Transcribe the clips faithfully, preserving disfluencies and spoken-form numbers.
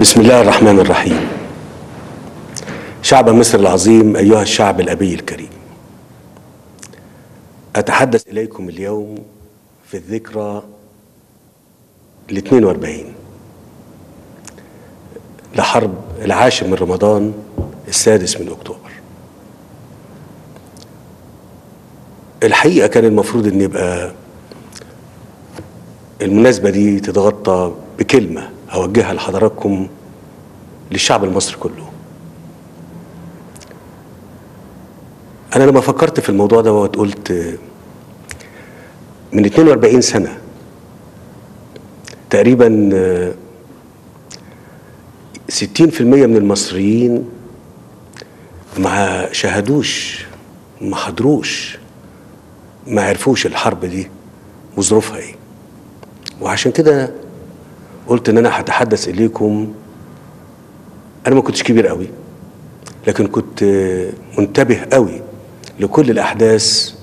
بسم الله الرحمن الرحيم. شعب مصر العظيم، أيها الشعب الأبي الكريم، أتحدث إليكم اليوم في الذكرى الاثنين وأربعين لحرب العاشر من رمضان السادس من أكتوبر. الحقيقة كان المفروض أن يبقى المناسبة دي تتغطى بكلمة أوجهها لحضراتكم للشعب المصري كله. أنا لما فكرت في الموضوع ده وقلت من اثنين وأربعين سنة تقريبا ستين بالمئة من المصريين ما شاهدوش، ما حضروش، ما عرفوش الحرب دي وظروفها ايه. وعشان كده قلت ان انا هتحدث اليكم. انا ما كنتش كبير قوي، لكن كنت منتبه قوي لكل الاحداث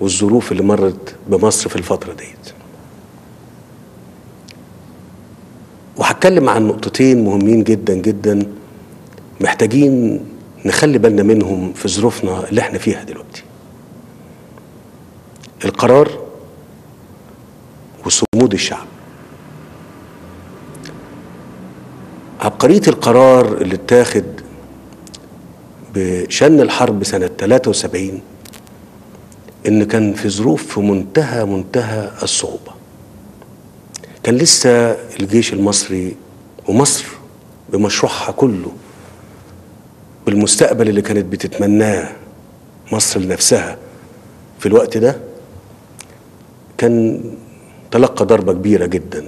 والظروف اللي مرت بمصر في الفتره ديت، وهتكلم عن نقطتين مهمين جدا جدا محتاجين نخلي بالنا منهم في ظروفنا اللي احنا فيها دلوقتي: القرار وصمود الشعب. عبقرية القرار اللي اتاخد بشن الحرب سنة ثلاثة وسبعين إن كان في ظروف في منتهى منتهى الصعوبة. كان لسه الجيش المصري ومصر بمشروعها كله، بالمستقبل اللي كانت بتتمناه مصر لنفسها في الوقت ده، كان تلقى ضربة كبيرة جدا.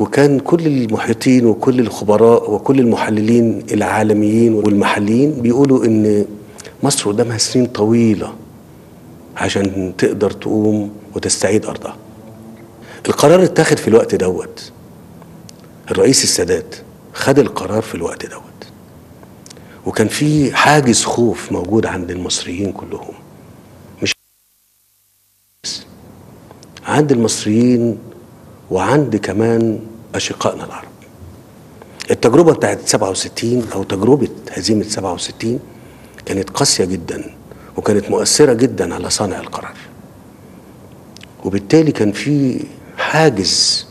وكان كل المحيطين وكل الخبراء وكل المحللين العالميين والمحليين بيقولوا ان مصر قدامها سنين طويلة عشان تقدر تقوم وتستعيد ارضها. القرار اتاخد في الوقت دوت. الرئيس السادات خد القرار في الوقت دوت، وكان في حاجز خوف موجود عند المصريين كلهم، مش عند المصريين وعند كمان أشقائنا العرب. التجربة بتاعت سبعة وستين أو تجربة هزيمة سبعة وستين كانت قاسية جدا، وكانت مؤثرة جدا على صانع القرار، وبالتالي كان في حاجز،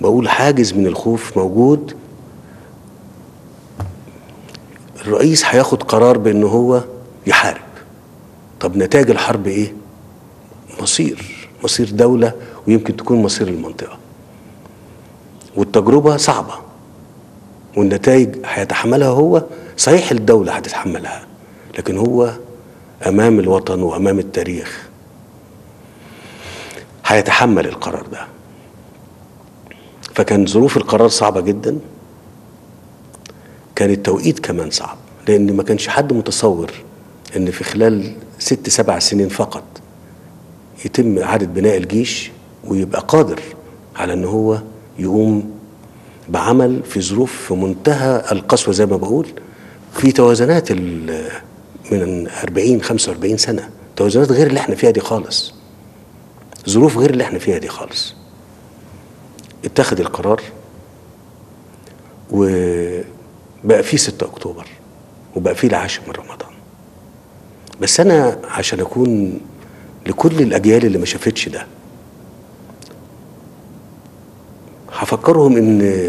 بقول حاجز من الخوف موجود. الرئيس هياخد قرار بأن هو يحارب. طب نتاج الحرب إيه؟ مصير مصير دولة، ويمكن تكون مصير المنطقة. والتجربة صعبة، والنتائج هيتحملها هو. صحيح الدولة هتتحملها، لكن هو أمام الوطن وأمام التاريخ هيتحمل القرار ده. فكان ظروف القرار صعبة جدا، كان التوقيت كمان صعب، لأن ما كانش حد متصور إن في خلال ست سبع سنين فقط يتم إعادة بناء الجيش ويبقى قادر على ان هو يقوم بعمل في ظروف في منتهى القسوه. زي ما بقول، في توازنات من أربعين خمسة وأربعين سنه، توازنات غير اللي احنا فيها دي خالص، ظروف غير اللي احنا فيها دي خالص. اتخذ القرار وبقى فيه ستة أكتوبر وبقى فيه العاشر من رمضان. بس انا عشان اكون لكل الاجيال اللي ما شافتش ده، هفكرهم ان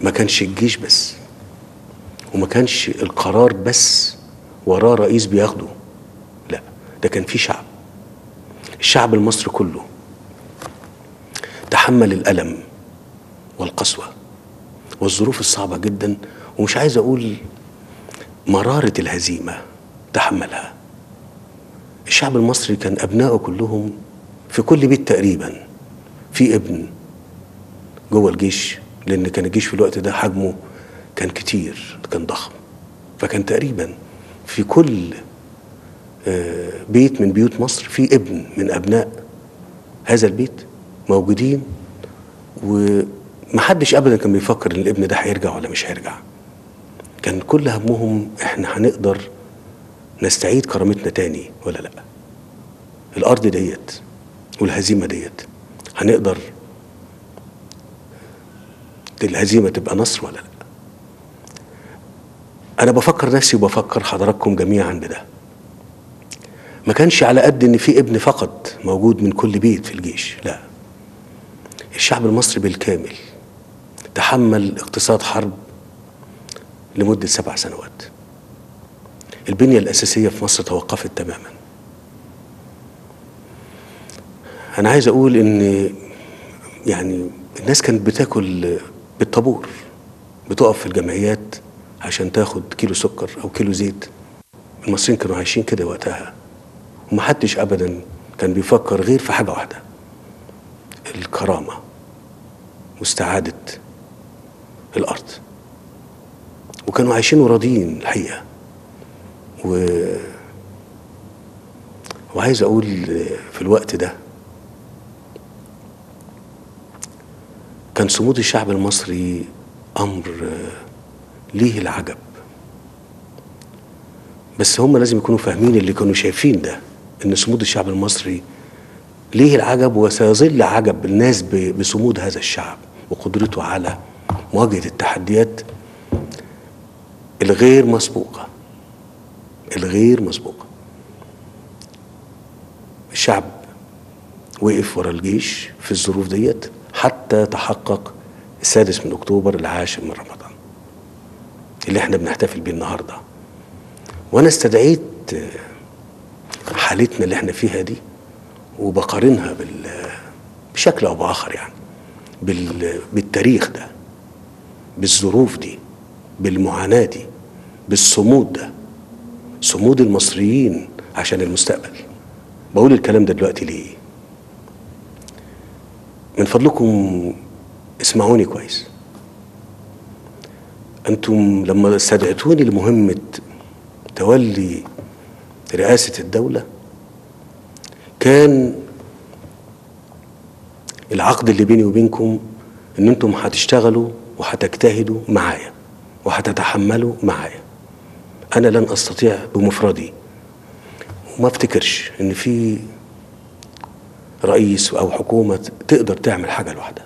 ما كانش الجيش بس وما كانش القرار بس وراه رئيس بياخده، لا، ده كان في شعب. الشعب المصري كله تحمل الألم والقسوة والظروف الصعبة جدا، ومش عايز اقول مرارة الهزيمة تحملها. الشعب المصري كان أبنائه كلهم في كل بيت تقريبا في ابن جوه الجيش، لان كان الجيش في الوقت ده حجمه كان كتير، كان ضخم. فكان تقريبا في كل بيت من بيوت مصر في ابن من ابناء هذا البيت موجودين، ومحدش ابدا كان بيفكر ان الابن ده هيرجع ولا مش هيرجع. كان كل همهم احنا هنقدر نستعيد كرامتنا تاني ولا لا، الارض ديت والهزيمه ديت هنقدر الهزيمه تبقى نصر ولا لا. انا بفكر نفسي وبفكر حضراتكم جميعا بده. ما كانش على قد ان في ابن فقط موجود من كل بيت في الجيش، لا، الشعب المصري بالكامل تحمل اقتصاد حرب لمده سبع سنوات. البنيه الاساسيه في مصر توقفت تماما. انا عايز اقول ان يعني الناس كانت بتاكل بالطابور، بتقف في الجمعيات عشان تاخد كيلو سكر او كيلو زيت. المصريين كانوا عايشين كده وقتها، ومحدش ابدا كان بيفكر غير في حاجه واحده، الكرامه واستعاده الارض، وكانوا عايشين وراضيين الحقيقه. و... وعايز اقول في الوقت ده كان صمود الشعب المصري امر ليه العجب، بس هم لازم يكونوا فاهمين اللي كانوا شايفين ده، ان صمود الشعب المصري ليه العجب وسيظل عجب الناس بصمود هذا الشعب وقدرته على مواجهة التحديات الغير مسبوقة الغير مسبوقة. الشعب وقف ورا الجيش في الظروف ديت حتى تحقق السادس من اكتوبر العاشر من رمضان اللي احنا بنحتفل بيه النهارده. وانا استدعيت حالتنا اللي احنا فيها دي وبقارنها بشكل او باخر يعني بالتاريخ ده، بالظروف دي، بالمعاناه دي، بالصمود ده، صمود المصريين عشان المستقبل. بقول الكلام ده دلوقتي ليه؟ من فضلكم اسمعوني كويس. انتم لما استدعتوني لمهمه تولي رئاسة الدولة كان العقد اللي بيني وبينكم ان انتم هتشتغلوا وهتجتهدوا معايا وهتتحملوا معايا. انا لن استطيع بمفردي، وما افتكرش ان في رئيس او حكومة تقدر تعمل حاجة لوحدها،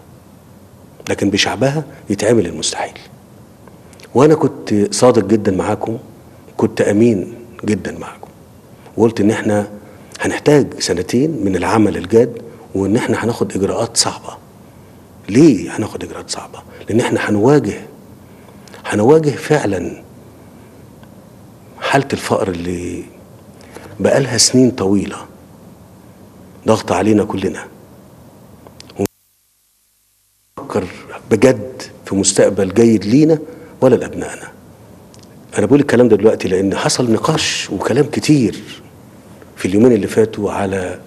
لكن بشعبها يتعمل المستحيل. وانا كنت صادق جدا معاكم، كنت امين جدا معكم، وقلت ان احنا هنحتاج سنتين من العمل الجاد، وان احنا هناخد اجراءات صعبه. ليه هناخد اجراءات صعبه؟ لان احنا هنواجه هنواجه فعلا حاله الفقر اللي بقالها سنين طويله ضغط علينا كلنا، ونفكر بجد في مستقبل جيد لينا ولا لابنائنا. أنا بقول الكلام ده دلوقتي لأن حصل نقاش وكلام كتير في اليومين اللي فاتوا على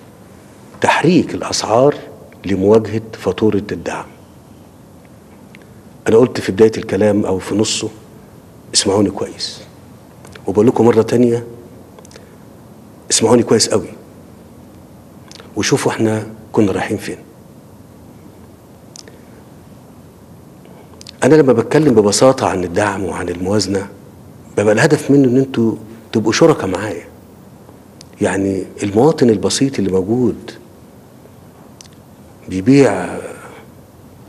تحريك الأسعار لمواجهة فاتورة الدعم. أنا قلت في بداية الكلام أو في نصه اسمعوني كويس، وبقول لكم مرة تانية اسمعوني كويس قوي وشوفوا احنا كنا رايحين فين. أنا لما بتكلم ببساطة عن الدعم وعن الموازنة ببقى الهدف منه ان انتوا تبقوا شركاء معايا، يعني المواطن البسيط اللي موجود بيبيع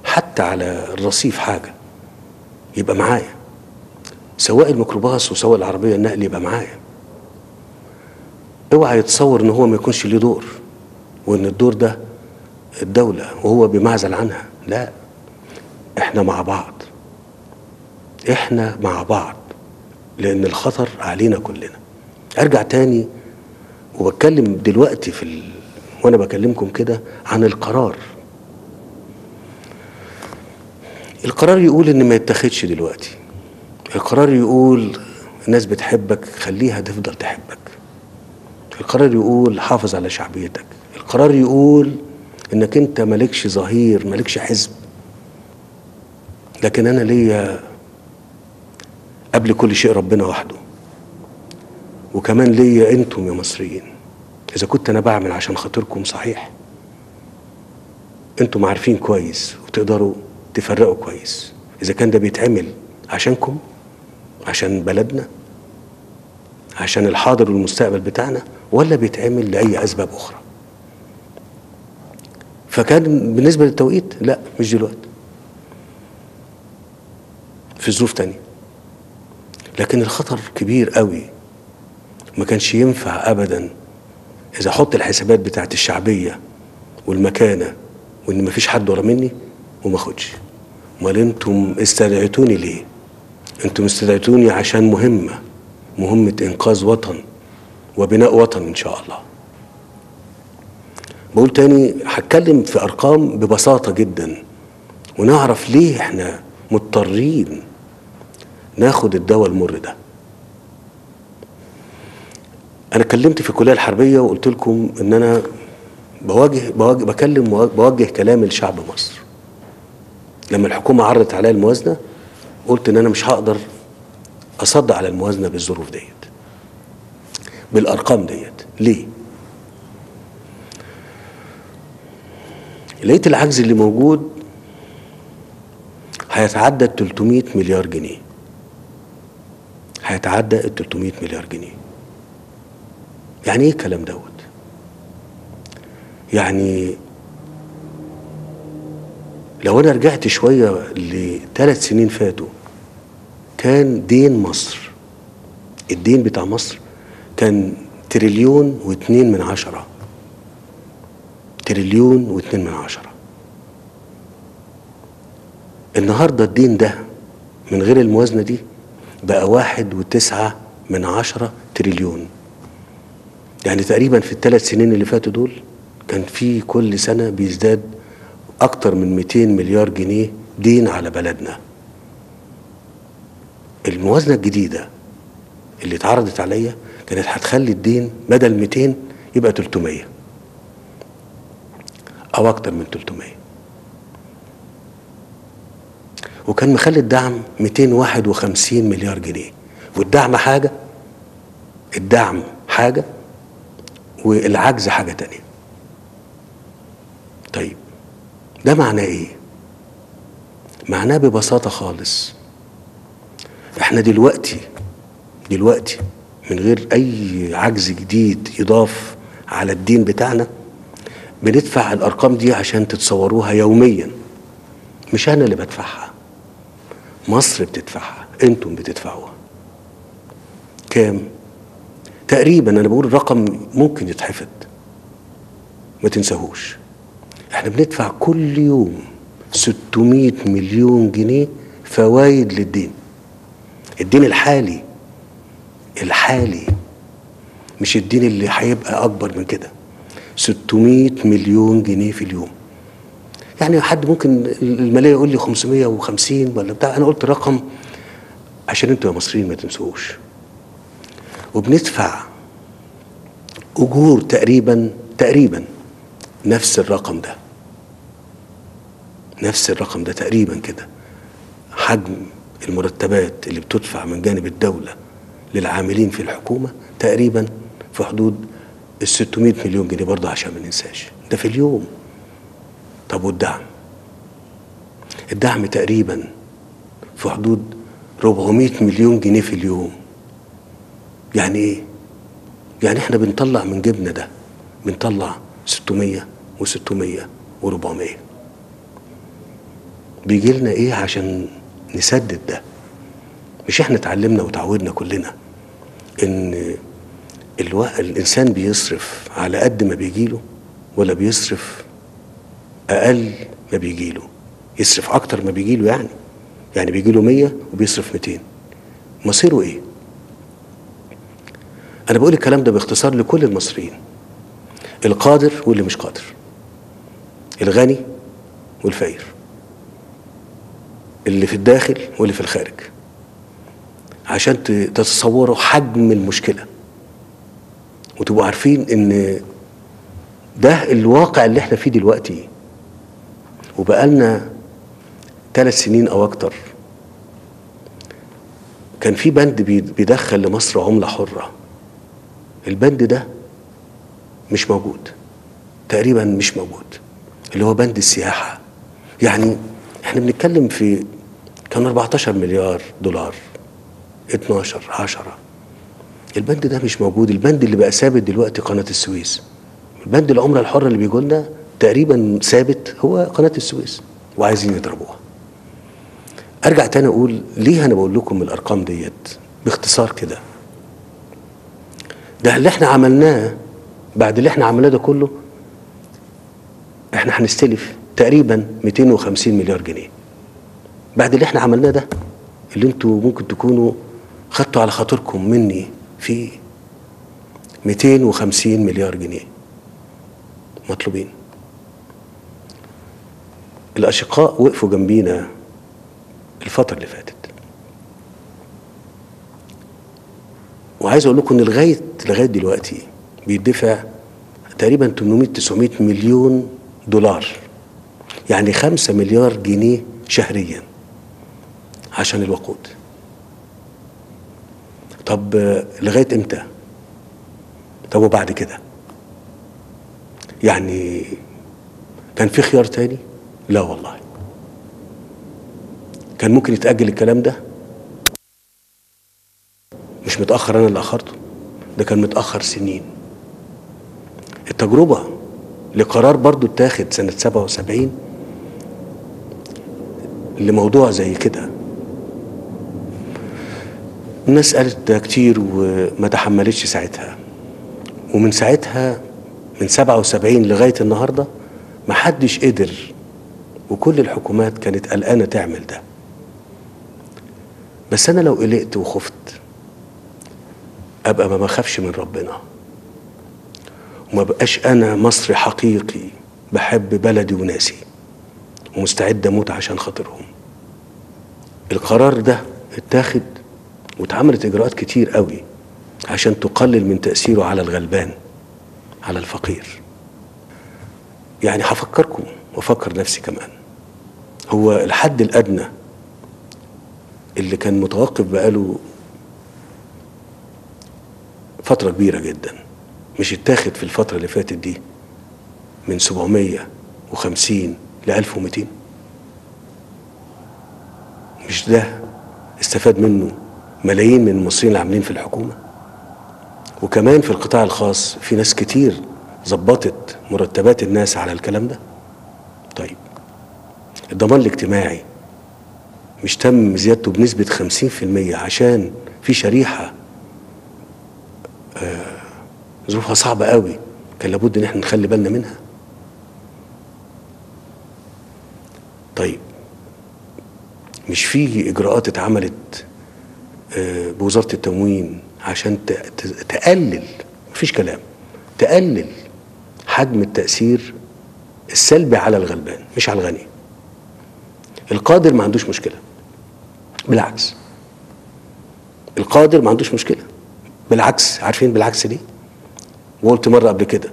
حتى على الرصيف حاجه يبقى معايا، سواق الميكروباص وسواق العربيه النقل يبقى معايا. اوعى يتصور ان هو ما يكونش ليه دور وان الدور ده الدوله وهو بمعزل عنها، لا، احنا مع بعض احنا مع بعض لأن الخطر علينا كلنا. أرجع تاني وبتكلم دلوقتي في ال... وأنا بكلمكم كده عن القرار. القرار يقول إن ما يتخدش دلوقتي، القرار يقول الناس بتحبك خليها تفضل تحبك، القرار يقول حافظ على شعبيتك، القرار يقول إنك أنت مالكش ظهير مالكش حزب. لكن أنا ليا قبل كل شيء ربنا وحده، وكمان ليا انتم يا مصريين. اذا كنت انا بعمل عشان خاطركم صحيح، انتم عارفين كويس وتقدروا تفرقوا كويس اذا كان ده بيتعمل عشانكم، عشان بلدنا، عشان الحاضر والمستقبل بتاعنا، ولا بيتعمل لاي اسباب اخرى. فكان بالنسبه للتوقيت لا، مش دلوقتي. في ظروف تانية. لكن الخطر كبير قوي، ما كانش ينفع أبدا. إذا حط الحسابات بتاعت الشعبية والمكانة وإن مفيش حد ورا مني وما أخدش. أمال أنتم استدعيتوني ليه؟ أنتم استدعيتوني عشان مهمة، مهمة إنقاذ وطن وبناء وطن إن شاء الله. بقول تاني، هتكلم في أرقام ببساطة جدا ونعرف ليه إحنا مضطرين ناخد الدواء المر ده. أنا اتكلمت في الكلية الحربية وقلت لكم إن أنا بواجه, بواجه بكلم بوجه كلام لشعب مصر. لما الحكومة عرضت عليا الموازنة قلت إن أنا مش هقدر أصد على الموازنة بالظروف ديت، بالأرقام ديت. ليه؟ لقيت العجز اللي موجود هيتعدى ال تلتمية مليار جنيه. هيتعدى ال تلتمية مليار جنيه. يعني ايه الكلام دوت؟ يعني لو انا رجعت شويه لثلاث سنين فاتوا كان دين مصر، الدين بتاع مصر كان تريليون واتنين من عشره. تريليون واتنين من عشره. النهارده الدين ده من غير الموازنه دي بقى واحد وتسعه من عشره تريليون. يعني تقريبا في الثلاث سنين اللي فاتوا دول كان في كل سنه بيزداد اكتر من مئتين مليار جنيه دين على بلدنا. الموازنه الجديده اللي اتعرضت عليا كانت هتخلي الدين بدل مئتين يبقى تلتمية او اكتر من تلتمية، وكان مخلي الدعم مئتين وواحد وخمسين مليار جنيه. والدعم حاجه، الدعم حاجه والعجز حاجه تانية. طيب ده معناه ايه؟ معناه ببساطه خالص، احنا دلوقتي دلوقتي من غير اي عجز جديد يضاف على الدين بتاعنا بندفع الارقام دي عشان تتصوروها يوميا. مش انا اللي بدفعها، مصر بتدفعها، انتم بتدفعوها. كام؟ تقريبا انا بقول الرقم ممكن يتحفظ، ما تنساهوش. احنا بندفع كل يوم ستمية مليون جنيه فوايد للدين. الدين الحالي الحالي مش الدين اللي هيبقى اكبر من كده. ستمية مليون جنيه في اليوم. يعني حد ممكن الماليه يقول لي خمسمية وخمسين ولا بتاع، انا قلت رقم عشان انتوا يا مصريين ما تنسوهوش. وبندفع اجور تقريبا تقريبا نفس الرقم ده، نفس الرقم ده تقريبا كده. حجم المرتبات اللي بتدفع من جانب الدولة للعاملين في الحكومة تقريبا في حدود ال ستمية مليون جنيه برضه عشان ما ننساش، ده في اليوم. طب والدعم؟ الدعم تقريبا في حدود أربعمية مليون جنيه في اليوم. يعني ايه؟ يعني احنا بنطلع من جبنا ده، بنطلع ستمية وستمية وربعمية. بيجي لنا ايه عشان نسدد ده؟ مش احنا اتعلمنا وتعودنا كلنا ان الو... الانسان بيصرف على قد ما بيجيله، ولا بيصرف اقل ما بيجيله؟ يصرف اكتر ما بيجيله. يعني يعني بيجيله مية وبيصرف ميتين، مصيره ايه؟ انا بقول الكلام ده باختصار لكل المصريين، القادر واللي مش قادر، الغني والفقير، اللي في الداخل واللي في الخارج، عشان تتصوروا حجم المشكلة وتبقوا عارفين ان ده الواقع اللي احنا فيه دلوقتي. وبقالنا ثلاث سنين او اكتر كان في بند بيدخل لمصر عملة حرة. البند ده مش موجود تقريبا، مش موجود، اللي هو بند السياحة. يعني احنا بنتكلم في كان أربعتاشر مليار دولار، اتناشر، عشرة. البند ده مش موجود. البند اللي بقى ثابت دلوقتي قناة السويس. البند العملة الحرة اللي بيجولنا تقريبا ثابت هو قناة السويس، وعايزين يضربوها. ارجع تاني اقول ليه انا بقول لكم الارقام ديت باختصار كده. ده اللي احنا عملناه، بعد اللي احنا عملناه ده كله احنا هنستلف تقريبا مئتين وخمسين مليار جنيه بعد اللي احنا عملناه ده، اللي انتوا ممكن تكونوا خدتوا على خاطركم مني في مئتين وخمسين مليار جنيه مطلوبين. الاشقاء وقفوا جنبينا الفترة اللي فاتت، وعايز اقول لكم ان لغاية لغاية دلوقتي بيدفع تقريبا تمنمية تسعمية مليون دولار، يعني خمسة مليار جنيه شهريا عشان الوقود. طب لغاية امتى؟ طب وبعد كده؟ يعني كان في خيار تاني؟ لا والله. كان ممكن يتأجل الكلام ده؟ مش متأخر، انا اللي اخرته، ده كان متأخر سنين. التجربة لقرار برضو اتاخد سنة سبعة وسبعين لموضوع زي كده. الناس قالت ده كتير وما تحملتش ساعتها، ومن ساعتها من سبعة وسبعين لغاية النهاردة محدش قدر، وكل الحكومات كانت قلقانة تعمل ده. بس أنا لو قلقت وخفت أبقى ما بخافش من ربنا، وما بقاش أنا مصري حقيقي بحب بلدي وناسي ومستعد أموت عشان خاطرهم. القرار ده اتاخد واتعملت إجراءات كتير قوي عشان تقلل من تأثيره على الغلبان، على الفقير. يعني هفكركم وأفكر نفسي كمان، هو الحد الأدنى اللي كان متوقف بقاله فترة كبيرة جدا مش اتاخد في الفترة اللي فاتت دي، من سبعمية وخمسين ل ألف ومئتين، مش ده استفاد منه ملايين من المصريين اللي عاملين في الحكومة؟ وكمان في القطاع الخاص في ناس كتير ظبطت مرتبات الناس على الكلام ده. طيب الضمان الاجتماعي مش تم زيادته بنسبة خمسين في المية عشان في شريحة آه ظروفها صعبة قوي كان لابد ان احنا نخلي بالنا منها. طيب مش في اجراءات اتعملت آه بوزارة التموين عشان تقلل، مفيش كلام، تقلل حجم التأثير السلبي على الغلبان مش على الغني. القادر ما عندوش مشكلة، بالعكس القادر ما عندوش مشكلة، بالعكس. عارفين بالعكس ليه؟ وقلت مرة قبل كده،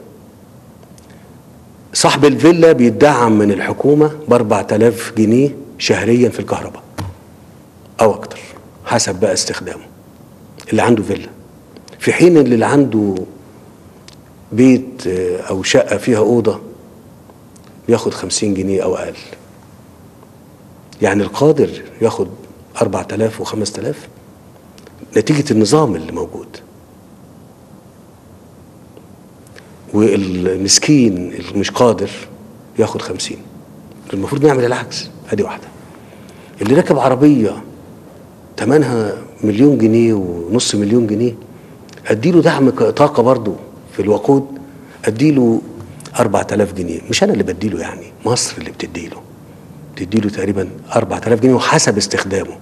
صاحب الفيلا بيدعم من الحكومة بأربعة آلاف جنيه شهريا في الكهرباء أو أكتر حسب بقى استخدامه، اللي عنده فيلا، في حين اللي عنده بيت أو شقة فيها أوضة بياخد خمسين جنيه أو أقل. يعني القادر ياخد أربعة آلاف وخمسة آلاف نتيجة النظام اللي موجود، والمسكين اللي مش قادر ياخد خمسين. المفروض نعمل العكس. ادي واحدة، اللي راكب عربية تمنها مليون جنيه ونص مليون جنيه اديله دعم طاقة برضو في الوقود، اديله أربعة آلاف جنيه، مش أنا اللي بديله، يعني مصر اللي بتديله بتديله تقريبا أربعة آلاف جنيه وحسب استخدامه.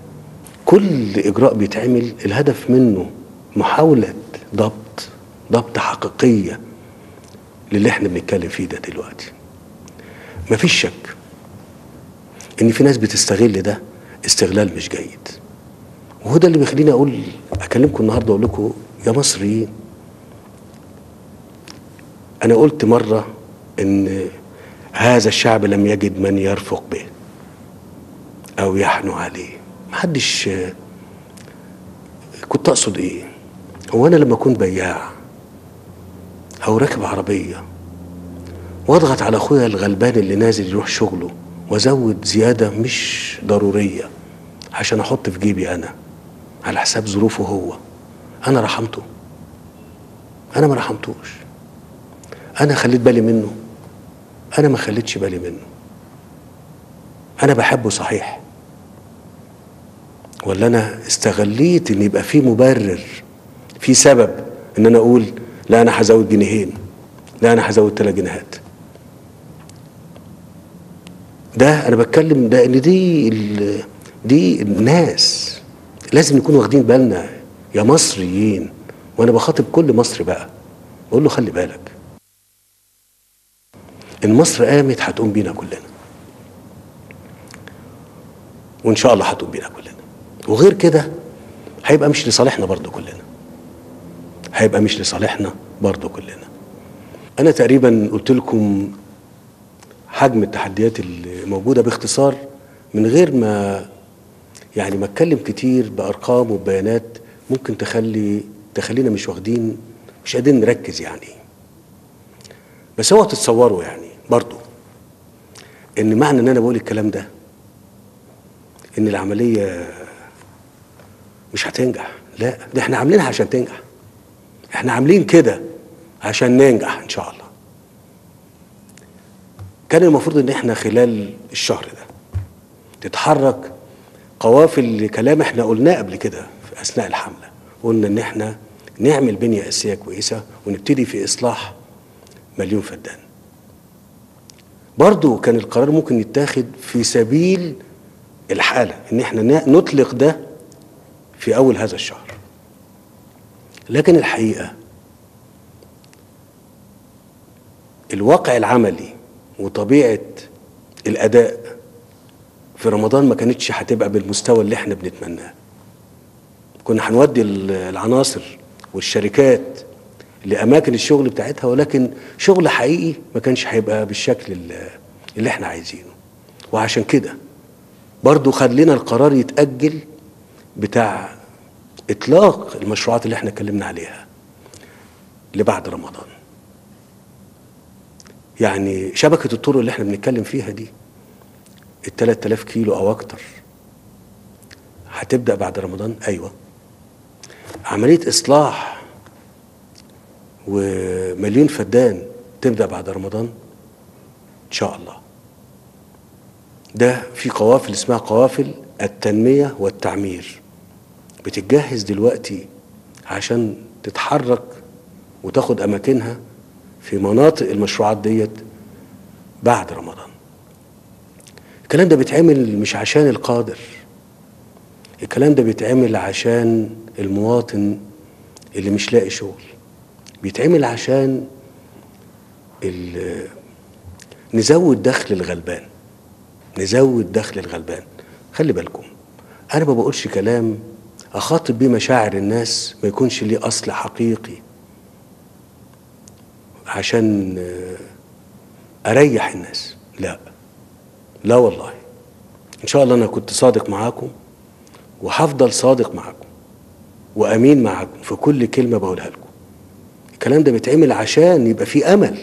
كل إجراء بيتعمل الهدف منه محاولة ضبط ضبط حقيقية للي احنا بنتكلم فيه ده دلوقتي. مفيش شك إن في ناس بتستغل ده استغلال مش جيد، وهو ده اللي بيخليني أقول أكلمكم النهارده وأقول لكم يا مصريين. أنا قلت مرة إن هذا الشعب لم يجد من يرفق به أو يحنو عليه. محدش، كنت أقصد إيه؟ هو أنا لما أكون بياع أو راكب عربية وأضغط على أخويا الغلبان اللي نازل يروح شغله وأزود زيادة مش ضرورية عشان أحط في جيبي أنا على حساب ظروفه هو، أنا رحمته؟ أنا ما رحمتوش. أنا خليت بالي منه؟ أنا ما خليتش بالي منه. أنا بحبه صحيح، ولا انا استغليت ان يبقى في مبرر، في سبب ان انا اقول لا انا هزود جنيهين، لا انا هزود ثلاث جنيهات. ده انا بتكلم ده ان دي دي الناس لازم نكون واخدين بالنا يا مصريين، وانا بخاطب كل مصري بقى بقول له خلي بالك ان مصر قامت هتقوم بينا كلنا، وان شاء الله هتقوم بينا كلنا، وغير كده هيبقى مش لصالحنا برضو كلنا، هيبقى مش لصالحنا برضو كلنا. انا تقريبا قلت لكم حجم التحديات اللي موجوده باختصار من غير ما يعني ما اتكلم كتير بارقام وبيانات ممكن تخلي تخلينا مش واخدين مش قادرين نركز يعني. بس هو تتصوروا يعني برضو ان معنى ان انا بقول الكلام ده ان العمليه مش هتنجح، لا ده احنا عاملينها عشان تنجح، احنا عاملين كده عشان ننجح ان شاء الله. كان المفروض ان احنا خلال الشهر ده تتحرك قوافل لكلام احنا قلناه قبل كده في اثناء الحمله، قلنا ان احنا نعمل بنيه اساسيه كويسه ونبتدي في اصلاح مليون فدان. برضو كان القرار ممكن يتاخد في سبيل الحاله ان احنا نطلق ده في اول هذا الشهر، لكن الحقيقه الواقع العملي وطبيعه الاداء في رمضان ما كانتش هتبقى بالمستوى اللي احنا بنتمناه. كنا هنودي العناصر والشركات لاماكن الشغل بتاعتها، ولكن شغل حقيقي ما كانش هيبقى بالشكل اللي احنا عايزينه، وعشان كده برضو خلينا القرار يتأجل بتاع اطلاق المشروعات اللي احنا اتكلمنا عليها لبعد رمضان. يعني شبكة الطرق اللي احنا بنتكلم فيها دي ال ثلاثة آلاف كيلو او اكتر هتبدأ بعد رمضان. ايوه عملية اصلاح ومليون فدان تبدأ بعد رمضان ان شاء الله. ده في قوافل اسمها قوافل التنمية والتعمير بتتجهز دلوقتي عشان تتحرك وتاخد أماكنها في مناطق المشروعات ديت بعد رمضان. الكلام ده بيتعمل مش عشان القادر، الكلام ده بيتعمل عشان المواطن اللي مش لاقي شغل، بيتعمل عشان نزود دخل الغلبان، نزود دخل الغلبان. خلي بالكم انا ما بقولش كلام اخاطب بيه مشاعر الناس ما يكونش ليه اصل حقيقي عشان اريح الناس، لا لا والله. ان شاء الله انا كنت صادق معاكم وهفضل صادق معاكم وامين معاكم في كل كلمه بقولها لكم. الكلام ده بيتعمل عشان يبقى في امل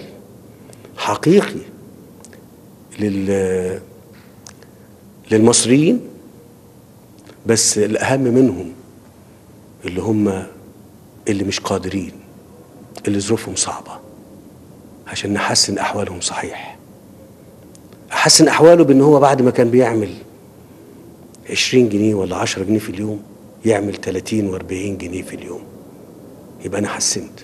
حقيقي لل للمصريين، بس الأهم منهم اللي هم اللي مش قادرين، اللي ظروفهم صعبة، عشان نحسن أحوالهم. صحيح أحسن أحواله بأن هو بعد ما كان بيعمل عشرين جنيه ولا عشرة جنيه في اليوم يعمل تلاتين وأربعين جنيه في اليوم، يبقى أنا حسنت.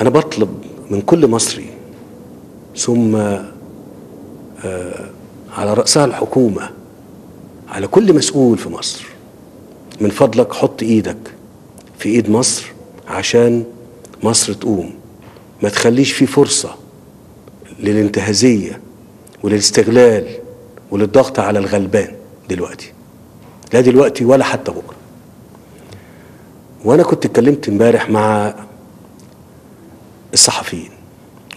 أنا بطلب من كل مصري ثم على رأسها الحكومة، على كل مسؤول في مصر، من فضلك حط ايدك في ايد مصر عشان مصر تقوم، ما تخليش في فرصة للانتهازية وللاستغلال وللضغط على الغلبان دلوقتي، لا دلوقتي ولا حتى بكرة. وانا كنت اتكلمت امبارح مع الصحفيين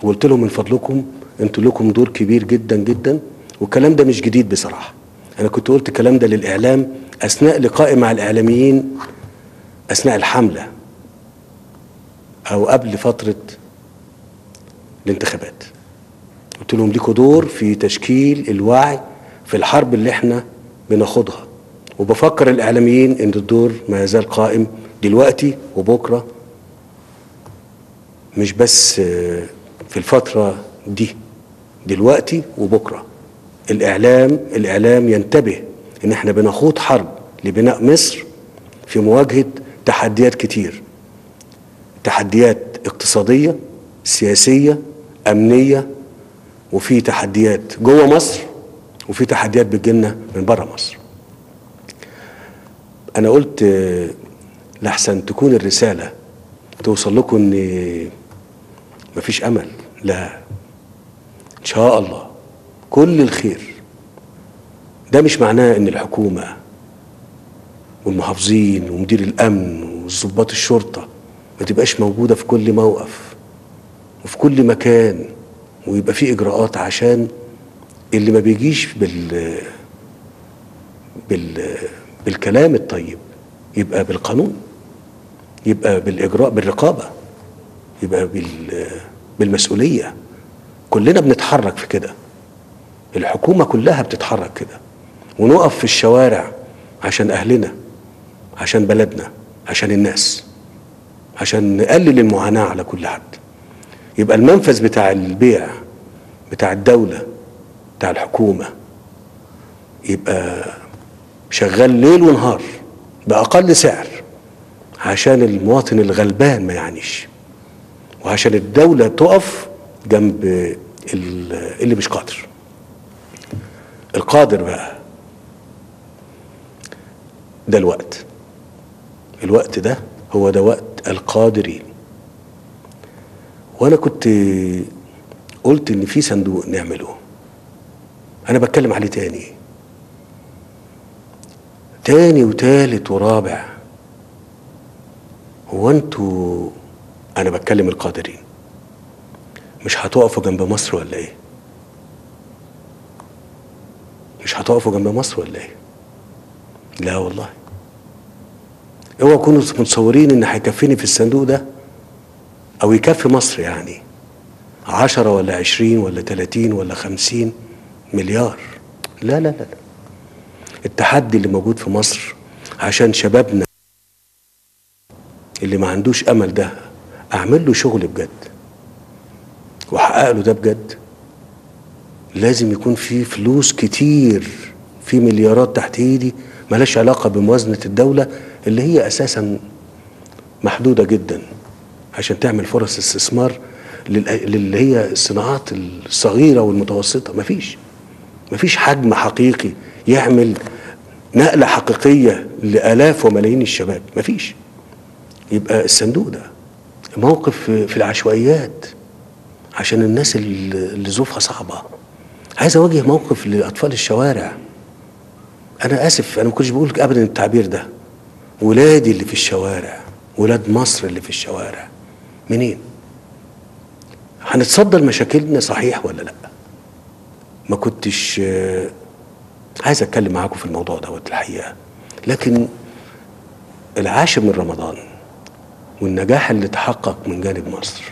وقلت لهم من فضلكم انتوا لكم دور كبير جدا جدا، والكلام ده مش جديد بصراحه. انا كنت قلت الكلام ده للاعلام اثناء لقائي مع الاعلاميين اثناء الحمله او قبل فتره الانتخابات، قلت لهم لكم دور في تشكيل الوعي في الحرب اللي احنا بناخدها، وبفكر الاعلاميين ان الدور ما يزال قائم دلوقتي وبكره، مش بس في الفترة دي، دلوقتي وبكرة. الإعلام الإعلام ينتبه إن إحنا بنخوض حرب لبناء مصر في مواجهة تحديات كتير، تحديات اقتصادية، سياسية، أمنية، وفي تحديات جوه مصر وفي تحديات بتجيلنا من بره مصر. أنا قلت لحسن تكون الرسالة توصل لكم إن مفيش أمل، لا، إن شاء الله كل الخير. ده مش معناه إن الحكومة والمحافظين ومدير الأمن وضباط الشرطة ما تبقاش موجودة في كل موقف وفي كل مكان، ويبقى في إجراءات عشان اللي ما بيجيش بال بال بالكلام الطيب يبقى بالقانون، يبقى بالإجراء، بالرقابة، يبقى بال بالمسؤولية. كلنا بنتحرك في كده، الحكومة كلها بتتحرك كده، ونقف في الشوارع عشان أهلنا، عشان بلدنا، عشان الناس، عشان نقلل المعاناة على كل حد. يبقى المنفذ بتاع البيع بتاع الدولة بتاع الحكومة يبقى شغال ليل ونهار بأقل سعر عشان المواطن الغلبان ما يعنيش، وعشان الدولة تقف جنب اللي مش قادر. القادر بقى ده الوقت، الوقت ده هو ده وقت القادرين. وانا كنت قلت ان في صندوق نعمله، انا بتكلم عليه تاني تاني وتالت ورابع. هو انتوا، انا بتكلم القادرين، مش هتقفوا جنب مصر ولا ايه؟ مش هتقفوا جنب مصر ولا ايه؟ لا والله، اوعوا كونوا متصورين ان هيكفيني في الصندوق ده او يكفي مصر يعني عشرة ولا عشرين ولا تلاتين ولا خمسين مليار. لا لا لا، التحدي اللي موجود في مصر عشان شبابنا اللي ما عندوش امل ده اعمل له شغل بجد واحقق له ده بجد، لازم يكون في فلوس كتير، في مليارات تحت ايدي مالهاش علاقة بموازنة الدولة اللي هي أساسا محدودة جدا، عشان تعمل فرص استثمار للي هي الصناعات الصغيرة والمتوسطة. مفيش مفيش حجم حقيقي يعمل نقلة حقيقية لآلاف وملايين الشباب، مفيش. يبقى الصندوق ده موقف في العشوائيات عشان الناس اللي ظروفها صعبة. عايز أواجه موقف لأطفال الشوارع. أنا آسف، أنا ما كنتش بقول أبدا التعبير ده. ولادي اللي في الشوارع، ولاد مصر اللي في الشوارع، منين؟ هنتصدى لمشاكلنا صحيح ولا لأ؟ ما كنتش عايز أتكلم معاكم في الموضوع دوت الحقيقة، لكن العاشر من رمضان والنجاح اللي تحقق من جانب مصر،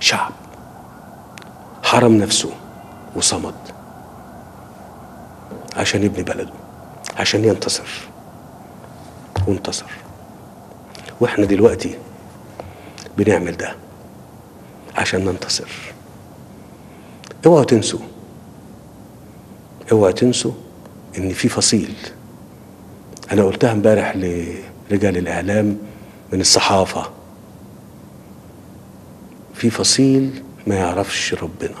شعب حرم نفسه وصمد عشان يبني بلده، عشان ينتصر، وانتصر. واحنا دلوقتي بنعمل ده عشان ننتصر. اوعوا تنسوا، اوعوا تنسوا ان في فصيل، انا قلتها امبارح لرجال الاعلام من الصحافة، في فصيل ما يعرفش ربنا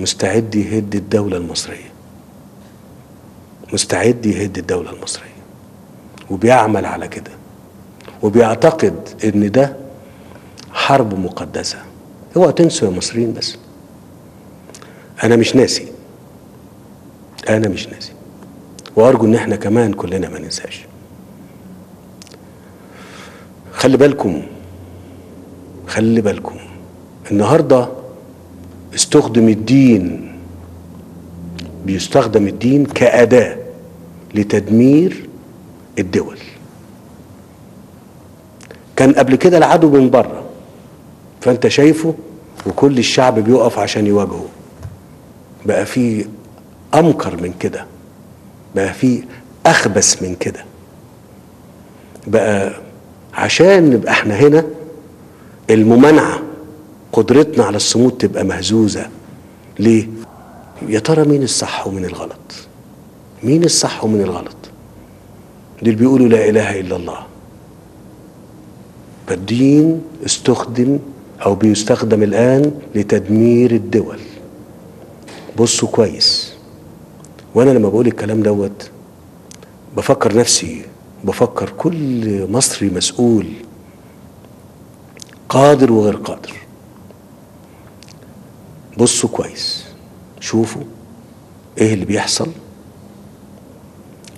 مستعد يهد الدولة المصرية، مستعد يهد الدولة المصرية، وبيعمل على كده، وبيعتقد ان ده حرب مقدسة. اوعوا تنسوا يا مصريين، بس انا مش ناسي، انا مش ناسي، وارجو ان احنا كمان كلنا ما ننساش. خلي بالكم، خلي بالكم، النهاردة استخدم الدين، بيستخدم الدين كأداة لتدمير الدول. كان قبل كده العدو من بره، فانت شايفه وكل الشعب بيقف عشان يواجهه. بقى في أمكر من كده، بقى في أخبث من كده، بقى عشان نبقى احنا هنا الممانعة، قدرتنا على الصمود تبقى مهزوزة، ليه؟ يا ترى مين الصح ومين الغلط؟ مين الصح ومين الغلط؟ دول بيقولوا لا إله إلا الله. فالدين استخدم أو بيستخدم الآن لتدمير الدول. بصوا كويس، وأنا لما بقول الكلام دوت بفكر نفسي، بفكر كل مصري مسؤول، قادر وغير قادر. بصوا كويس، شوفوا ايه اللي بيحصل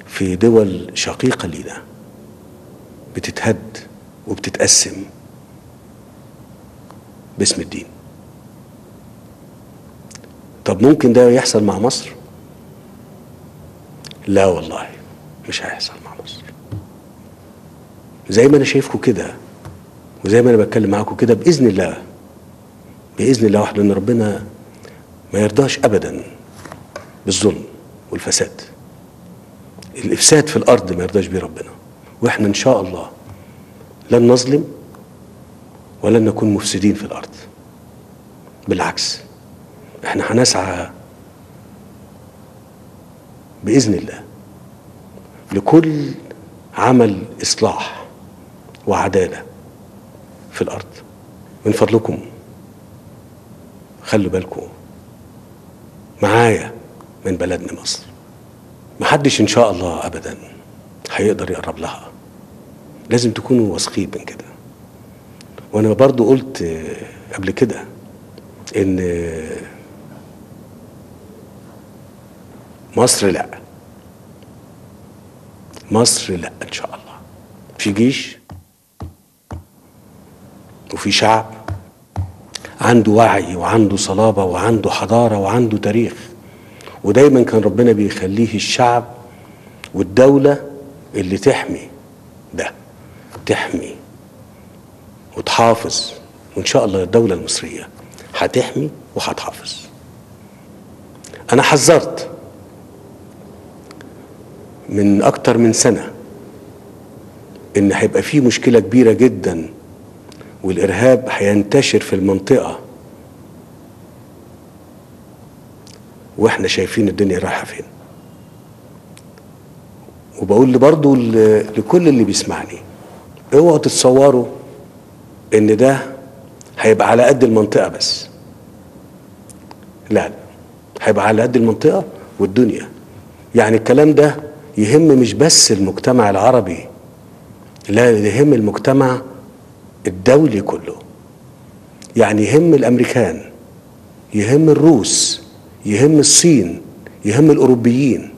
في دول شقيقة لينا بتتهد وبتتقسم باسم الدين. طب ممكن ده يحصل مع مصر؟ لا والله مش هيحصل مع مصر. زي ما انا شايفكم كده وزي ما انا بتكلم معاكم كده، باذن الله باذن الله وحده، ان ربنا ما يرضاش ابدا بالظلم والفساد. الافساد في الارض ما يرضاش بيه ربنا، واحنا ان شاء الله لن نظلم ولن نكون مفسدين في الارض. بالعكس، احنا هنسعى باذن الله لكل عمل اصلاح وعداله في الارض. من فضلكم خلوا بالكم معايا من بلدنا مصر. محدش ان شاء الله ابدا هيقدر يقرب لها، لازم تكونوا واثقين من كده. وانا برضو قلت قبل كده ان مصر لا مصر لا ان شاء الله. في جيش وفي شعب عنده وعي وعنده صلابة وعنده حضارة وعنده تاريخ، ودايما كان ربنا بيخليه الشعب والدولة اللي تحمي ده، تحمي وتحافظ. وان شاء الله الدولة المصرية هتحمي وهتحافظ. انا حذرت من اكتر من سنة ان هيبقى في مشكلة كبيرة جدا، والإرهاب هينتشر في المنطقة، واحنا شايفين الدنيا رايحة فين. وبقول برضو لكل اللي بيسمعني، اوعوا تتصوروا ان ده هيبقى على قد المنطقة بس. لا لا، هيبقى على قد المنطقة والدنيا. يعني الكلام ده يهم مش بس المجتمع العربي، لا، يهم المجتمع الدولي كله. يعني يهم الامريكان، يهم الروس، يهم الصين، يهم الاوروبيين.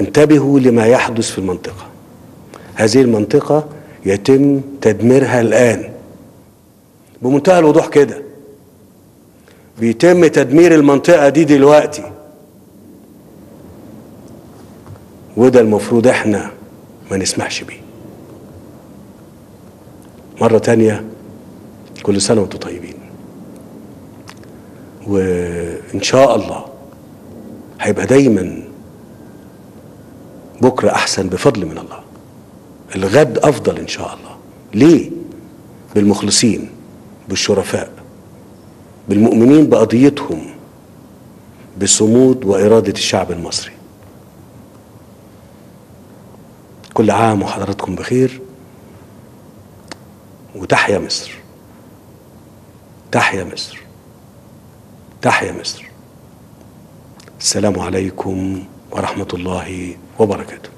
انتبهوا لما يحدث في المنطقة. هذه المنطقة يتم تدميرها الآن بمنتهى الوضوح كده. بيتم تدمير المنطقة دي دلوقتي، وده المفروض احنا ما نسمحش بيه. مرة تانية كل سنة وانتم طيبين، وإن شاء الله هيبقى دايما بكرة أحسن بفضل من الله، الغد أفضل إن شاء الله. ليه؟ بالمخلصين، بالشرفاء، بالمؤمنين بقضيتهم، بصمود وإرادة الشعب المصري. كل عام وحضراتكم بخير، وتحيا مصر، تحيا مصر، تحيا مصر. السلام عليكم ورحمة الله وبركاته.